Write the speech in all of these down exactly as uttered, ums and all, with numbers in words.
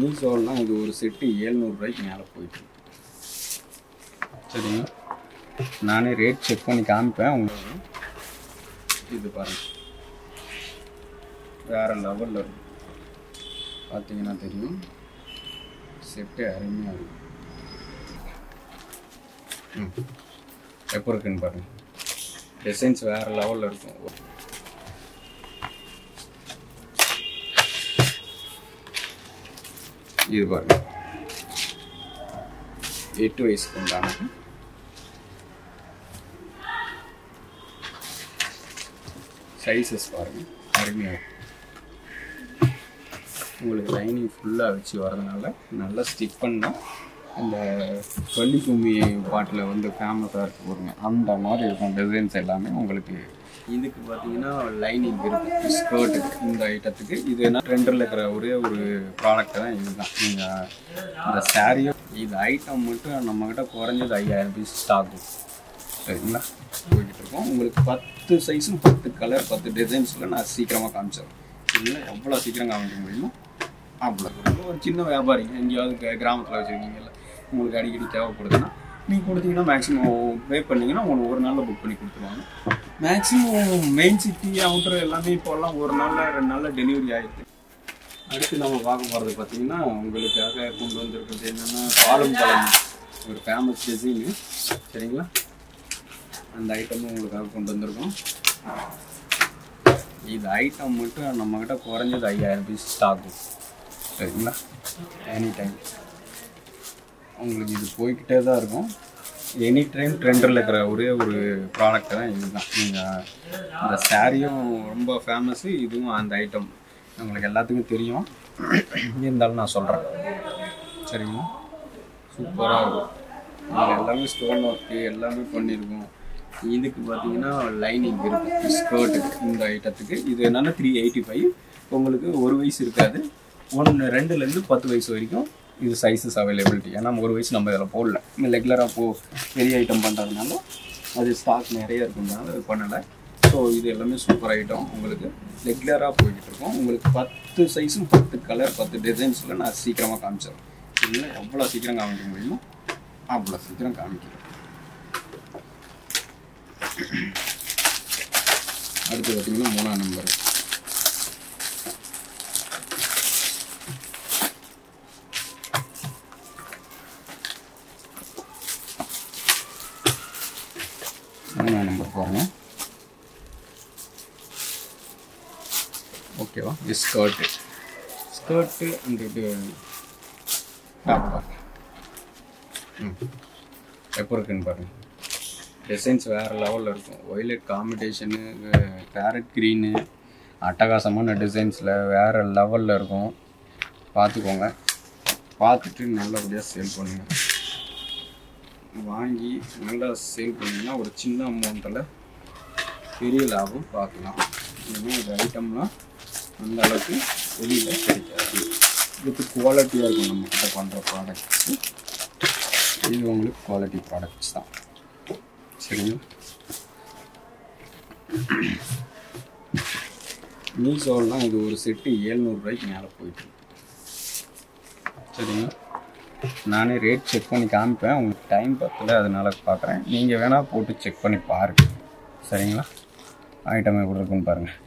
மீஷோலாம் இது ஒரு செட்டு எழுநூறு ரூபாய்க்கு மேலே போயிட்டுருக்கு. சரிங்களா, நானே ரேட் செக் பண்ணி காமிப்பேன் உங்களுக்கு. இது பாருங்கள், வேறு லெவலில் இருக்கும், பார்த்தீங்கன்னா தெரியும். செட்டு அருமையாக இருக்கும். ம், எப்போ இருக்குன்னு பாருங்கள். டிசைன்ஸ் வேறு லெவலில் இருக்கும். இது பாருங்க, எட்டு வயசுக்கு உண்டான சைஸஸ் பாருங்கள், அருமையாக இருக்கும். உங்களுக்கு லைனிங் ஃபுல்லாக வச்சு வரதுனால நல்லா ஸ்டிக் பண்ணால் அந்த வள்ளிக்கும்மி பாட்டில் வந்து ஃபேமஸாக இருக்குது பாருங்க, அந்த மாதிரி இருக்கும். டிசைன்ஸ் எல்லாமே உங்களுக்கு இதுக்கு பார்த்தீங்கன்னா லைனிங் இருக்குது ஸ்கர்ட்டுக்கு. இந்த ஐட்டத்துக்கு இது என்ன ட்ரெண்டில் இருக்கிற ஒரே ஒரு ப்ராடக்ட் தான் இதுதான். நீங்கள் இந்த சாரியும் இது ஐட்டம் மட்டும் நம்மக்கிட்ட குறைஞ்சது ஐயாயிரம் பீஸ் ஸ்டாக்கும். சரிங்களா, போய்கிட்டு இருக்கோம். உங்களுக்கு பத்து சைஸும் பத்து கலர் பத்து டிசைன்ஸில் நான் சீக்கிரமாக காமிச்சிடுறேன். இல்லை எவ்வளோ சீக்கிரம் காமிக்க முடியுமோ அவ்வளோ. ஒரு சின்ன வியாபாரிங்க எங்கேயாவது கிராமத்தில் வச்சுருக்கீங்கல்ல, உங்களுக்கு அடிக்கடி தேவைப்படுதுன்னா நீங்கள் கொடுத்தீங்கன்னா மேக்ஸிமம் பே பண்ணிங்கன்னா உங்களுக்கு ஒரு நாளில் புக் பண்ணி கொடுத்துருவாங்க. மேக்ஸிமம் மெயின் சிட்டி அவுட்டர் எல்லாமே இப்போல்லாம் ஒரு நாளில் ரெண்டு நாளில் டெலிவரி ஆகிடுது. அடுத்து நம்ம பார்க்க போகிறது பார்த்திங்கன்னா உங்களுக்காக கொண்டு வந்திருக்கிறது என்னென்னா பாலும் பழம் ஒரு ஃபேமஸ் டிசைனு. சரிங்களா, அந்த ஐட்டமும் உங்களுக்காக கொண்டு வந்திருக்கோம். இது ஐட்டம் மட்டும் நம்மக்கிட்ட குறைஞ்சது ஐயாயிரம் பீஸ் ஸ்டாக்கும். சரிங்களா, எனி டைம் உங்களுக்கு இது போய்கிட்டே தான் இருக்கும். எனி டைம் ட்ரெண்டில் இருக்கிற ஒரே ஒரு ப்ராடக்ட் தான் இதுதான். நீங்கள் இந்த சாரியும் ரொம்ப ஃபேமஸ்ஸு, இதுவும் அந்த ஐட்டம் உங்களுக்கு எல்லாத்துக்கும் தெரியும், இருந்தாலும் நான் சொல்கிறேன். சரிங்களா, சூப்பராக இருக்கும். உங்களுக்கு எல்லாமே ஸ்டோன் ஒர்க்கு எல்லாமே பண்ணியிருக்கோம். இதுக்கு பார்த்தீங்கன்னா லைனிங் இருக்குது ஸ்கர்ட்டுக்கு. இந்த ஐட்டத்துக்கு இது என்னென்னா த்ரீ எயிட்டி ஃபைவ் உங்களுக்கு ஒரு வயசு இருக்காது, ஒன்று ரெண்டுலேருந்து பத்து வயசு வரைக்கும் இது சைஸஸ் அவைலபிலிட்டி. ஏன்னா ஒரு வயசு நம்ம இதில் போடல, ரெகுலராக போ பெரிய ஐட்டம் பண்ணுறதுனால அது ஸ்டாக் நிறைய இருக்குதுனால அது பண்ணலை. ஸோ இது எல்லாமே சூப்பர் ஐட்டம், உங்களுக்கு ரெகுலராக போய்கிட்டு இருக்கோம். உங்களுக்கு பத்து சைஸும் பத்து கலர் பத்து டிசைன்ஸில் நான் சீக்கிரமாக காமிச்சிடுறேன். இல்லை எவ்வளோ சீக்கிரம் காமிக்க முடியுமோ அவ்வளோ சீக்கிரம் காமிக்கிறேன். அடுத்து பார்த்தீங்கன்னா மூணாம் நம்பர் மூணாம் நம்பர் பாருங்க. ஓகேவா, இது ஸ்கர்ட்டு ஸ்கர்ட்டு அந்த இது டாப் பாருங்க. ம், எப்போ இருக்குன்னு பாருங்கள். டிசைன்ஸ் வேறு லெவலில் இருக்கும். ஒய்லெட் காம்பினேஷனு கேரட் க்ரீனு அட்டகாசமான டிசைன்ஸில் வேறு லெவலில் இருக்கும். பார்த்துக்கோங்க, பார்த்துட்டு நல்லபடியாக சேல் பண்ணுங்கள். வாங்கி நல்லா சேல் பண்ணிங்கன்னா ஒரு சின்ன அமௌண்ட்டில் பெரிய லாபம் பார்க்கலாம். இன்னும் இந்த ஐட்டம்லாம் அந்த அளவுக்கு வெளியில் கிடைக்காது. இதுக்கு குவாலிட்டியாக இருக்கும் நம்மக்கிட்ட பண்ணுற ப்ராடக்ட்ஸு. இது உங்களுக்கு குவாலிட்டி ப்ராடக்ட்ஸ் தான். சரிங்களா, மீஷோலாம் இது ஒரு செட்டு எழுநூறு ரூபாய்க்கு மேலே போயிட்டுருக்கு. சரிங்களா, நானே ரேட் செக் பண்ணி காமிப்பேன். உங்களுக்கு டைம் பத்தல, அதனால பார்க்குறேன். நீங்கள் வேணால் போட்டு செக் பண்ணி பாருங்கள். சரிங்களா, ஐட்டம் எப்படி இருக்குன்னு பாருங்கள்.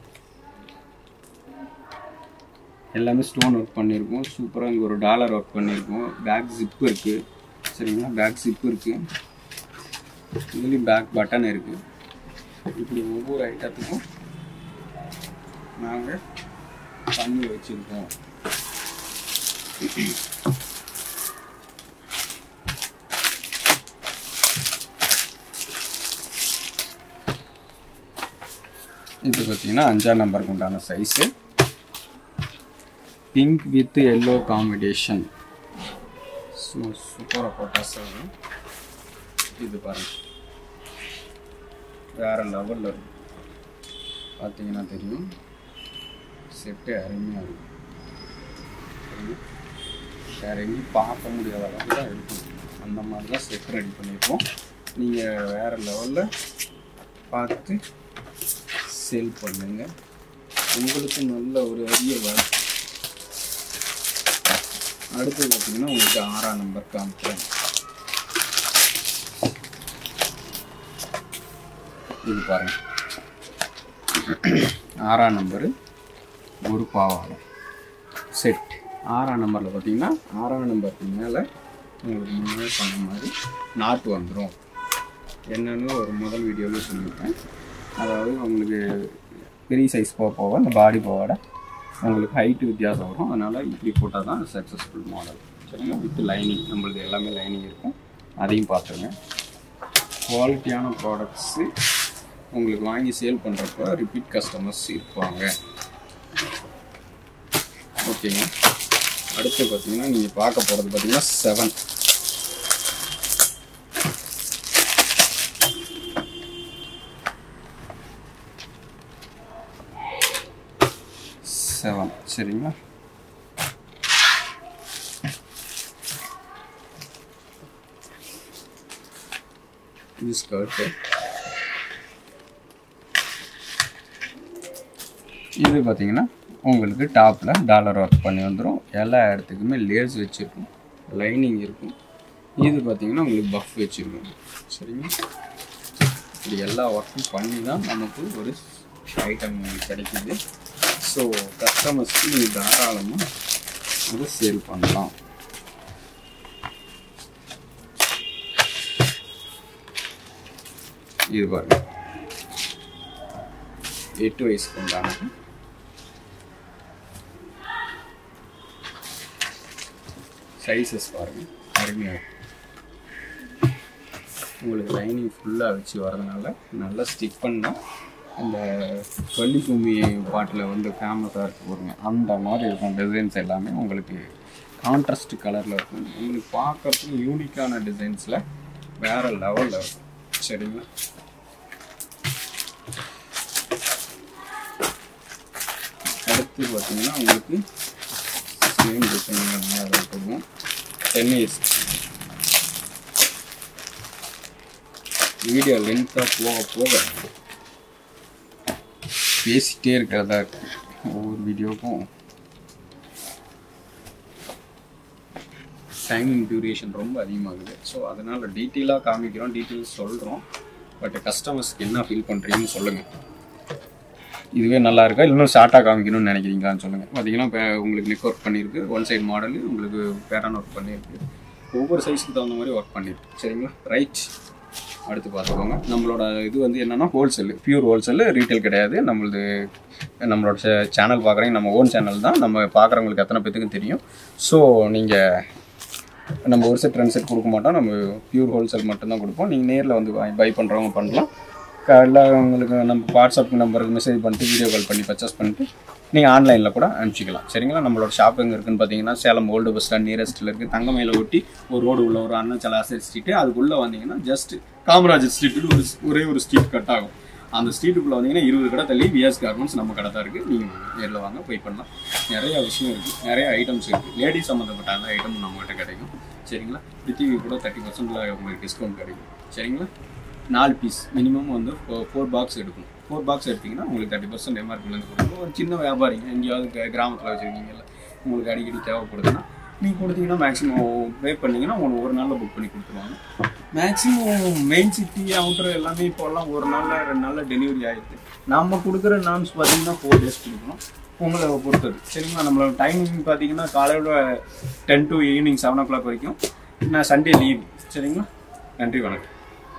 எல்லாமே ஸ்டோன் ஒர்க் பண்ணியிருக்கோம். சூப்பராக இங்கே ஒரு டாலர் ஒர்க் பண்ணியிருக்கோம். பேக் ஜிப்பு இருக்குது. சரிங்களா, பேக் ஜிப்பு இருக்குது. இதுலேயும் பேக் பட்டன் இருக்குது. இப்படி ஒவ்வொரு ஐட்டத்துக்கும் நாங்கள் பண்ணி வச்சுருக்கோம். இது பார்த்தீங்கன்னா அஞ்சாம் நம்பருக்கு உண்டான size, pink with yellow combination. So சூப்பராக போட்டா சார். இது பாருங்கள், வேறு லெவலில் இருக்கும். பார்த்தீங்கன்னா தெரியும், செட்டு அருமையாக இருக்கும். வேறு எங்கேயும் பார்க்க முடியாத அளவுக்கு தான் இருக்கும். அந்த மாதிரி தான் செட் ரெடி பண்ணியிருக்கோம். நீங்கள் வேறு லெவலில் பார்த்து சேல் பண்ணுங்கள். உங்களுக்கு நல்ல ஒரு அரிய அடுத்து பார்த்தீங்கன்னா உங்களுக்கு ஆறாம் நம்பர் காமிக்கிறேன். இது பாருங்கள், ஆறாம் நம்பரு ஒரு பாவாடை செட். ஆறாம் நம்பரில் பார்த்தீங்கன்னா ஆறாம் நம்பருக்கு மேலே உங்களுக்கு முன்னாடி சொன்ன மாதிரி நாட்டு வந்துடும். என்னென்னு ஒரு முதல் வீடியோவில் சொல்லியிருக்கேன். அதாவது உங்களுக்கு பெரிய சைஸ் போக போக அந்த பாடி போவோட உங்களுக்கு ஹைட்டு வித்தியாசம் வரும். அதனால் இப்படி போட்டால் தான் சக்ஸஸ்ஃபுல் மாடல். சரிங்களா, வித் லைனிங் நம்மளுக்கு எல்லாமே லைனிங் இருக்கும். அதையும் பார்த்துருங்க. குவாலிட்டியான ப்ராடக்ட்ஸு உங்களுக்கு வாங்கி சேல் பண்ணுறப்ப ரிப்பீட் கஸ்டமர்ஸ் இருப்பாங்க. ஓகேங்க, அடுத்து பார்த்தீங்கன்னா நீங்கள் பார்க்க போகிறது பார்த்தீங்கன்னா செவன். செவன் சரிங்களா, இது ஸ்கர்ட்டு. இது பார்த்தீங்கன்னா உங்களுக்கு டாப்பில் டாலர் ஒர்க் பண்ணி வந்துடும். எல்லா இடத்துக்குமே லேஸ் வச்சுருக்கும், லைனிங் இருக்கும். இது பார்த்தீங்கன்னா உங்களுக்கு பஃப் வச்சுருக்கோம். சரிங்களா, இப்படி எல்லா ஒர்க்கும் பண்ணி தான் நமக்கு ஒரு ஐட்டம் கிடைக்குது. ஸோ கஸ்டமர்ஸ்க்கு நீங்கள் தாராளமாக இதை சேல் பண்ணலாம். இது பாருங்க, எட்டு வயசுக்கு உண்டானது. சைஸஸ் பாருங்க, அருமையாக உங்களுக்கு லைனிங் ஃபுல்லாக வச்சு வரதுனால நல்லா ஸ்டிக் பண்ணால் அந்த வள்ளிக்கும்மி பாட்டில் வந்து ஃபேமஸாக இருக்குது பாருங்க, அந்த மாதிரி இருக்கும். டிசைன்ஸ் எல்லாமே உங்களுக்கு கான்ட்ராஸ்ட் கலரில் இருக்கும். உங்களுக்கு பார்க்குறதுக்கு யூனிக்கான டிசைன்ஸில் வேறு லெவலில் இருக்கும். சரிங்களா, அடுத்து பார்த்தீங்கன்னா உங்களுக்கு சேம் டிசைன் மாதிரி இருக்கும். டென்னிஸ் வீடியோ லென்த்தாக போக போக பேசிகிட்டே இருக்கிறதா இருக்கு ஒவ்வொரு வீடியோக்கும். டைமிங் டியூரேஷன் ரொம்ப அதிகமாகுது. ஸோ அதனால் டீட்டெயிலாக காமிக்கிறோம், டீட்டெயில்ஸ் சொல்கிறோம். பட் கஸ்டமர்ஸ்க்கு என்ன ஃபீல் பண்ணுறீங்கன்னு சொல்லுங்கள். இதுவே நல்லா இருக்கா, இன்னும் ஷார்ட்டாக காமிக்கணும்னு நினைக்கிறீங்களான்னு சொல்லுங்கள். பார்த்தீங்கன்னா இப்போ உங்களுக்கு நெக் ஒர்க் பண்ணியிருக்கு, ஒன் சைடு மாடலு உங்களுக்கு பேரான் ஒர்க் பண்ணியிருக்கு. ஒவ்வொரு சைஸுக்கு தகுந்த மாதிரி ஒர்க் பண்ணியிருக்கு. சரிங்களா, ரைட். அடுத்து பார்த்துக்கோங்க, நம்மளோட இது வந்து என்னென்னா ஹோல்சேலு, பியூர் ஹோல்சேலு, ரீட்டைல் கிடையாது. நம்மளது நம்மளோட சேனல் பார்க்குறீங்க, நம்ம ஓன் சேனல் தான். நம்ம பார்க்குறவங்களுக்கு எத்தனை பேத்துக்கும் தெரியும். ஸோ நீங்கள் நம்ம ஒரு செட் ரெண்டு செட் கொடுக்க மாட்டோம், நம்ம பியூர் ஹோல்சேல் மட்டும்தான் கொடுப்போம். நீங்கள் நேரில் வந்து பை பண்ணுறவங்க பண்ணலாம். எல்லா உங்களுக்கு நம்ம வாட்ஸ்அப் நம்பருக்கு மெசேஜ் பண்ணிட்டு வீடியோ கால் பண்ணி பர்ச்சேஸ் பண்ணிட்டு நீங்கள் ஆன்லைனில் கூட அனுப்பிச்சிக்கலாம். சரிங்களா, நம்மளோட ஷாப் எங்கே இருக்குதுன்னு பார்த்தீங்கன்னா சேலம் ஓல்டு பஸ் ஸ்டாண்ட் நியரஸ்ட்டில் இருக்குது. தங்கமயில ஒட்டி ஒரு ரோடு உள்ள ஒரு அண்ணாச்சல ஆசை ஸ்ட்ரீட்டு, அதுக்குள்ளே வந்தீங்கன்னா ஜஸ்ட் காமராஜர் ஸ்ட்ரீட்டுன்னு ஒரு ஒரே ஒரு ஸ்ட்ரீட் கட் ஆகும். அந்த ஸ்ட்ரீட்டுக்குள்ளே வந்தீங்கன்னா இருபது கடை தள்ளி விஎஸ் கார்மெண்ட்ஸ் நம்ம கடை தான் இருக்குது. நீங்கள் நேரில் வாங்க, போய் பண்ணலாம். நிறையா விஷயம் இருக்குது, நிறையா ஐட்டம்ஸ் இருக்குது. லேடிஸ் சம்மந்தப்பட்ட அந்த ஐட்டமும் நம்மகிட்ட கிடைக்கும். சரிங்களா, பிரித்திவி கூட தேர்ட்டி பர்சன்ட்டில் உங்களுக்கு டிஸ்கவுண்ட் கிடைக்கும். சரிங்களா, நாலு பீஸ் மினிமம் வந்து ஃபோர் பாக்ஸ் எடுக்கும். ஃபோர் பாக்ஸ் எடுத்திங்கன்னா உங்களுக்கு தேர்ட்டி பர்சன்ட் எம்ஆர்பிலேருந்து கொடுக்கும். ஒரு சின்ன வியாபாரிங்க, எங்கேயாவது கிராமத்தில் வச்சுருக்கீங்கல்ல, உங்களுக்கு அடிக்கடி தேவைப்படுதுன்னா நீங்கள் கொடுத்தீங்கன்னா மேக்ஸிமம் பே பண்ணிங்கன்னா உங்களுக்கு ஒரு நாளில் புக் பண்ணி கொடுத்துருவாங்க. மேக்ஸிமம் மெயின் சிட்டி அவுட்டர் எல்லாமே இப்போல்லாம் ஒரு நாளில் ரெண்டு நாளில் டெலிவரி ஆகிடுது. நம்ம கொடுக்குற நாம்ஸ் பார்த்தீங்கன்னா ஃபோர் டேஸ் கொடுக்கணும், உங்களை பொறுத்தது. சரிங்களா, நம்மளோட டைமிங் பார்த்தீங்கன்னா காலையில் ten to evening seven o'clock வரைக்கும். நான் சண்டே லீவ். சரிங்களா, நன்றி, வணக்கம்.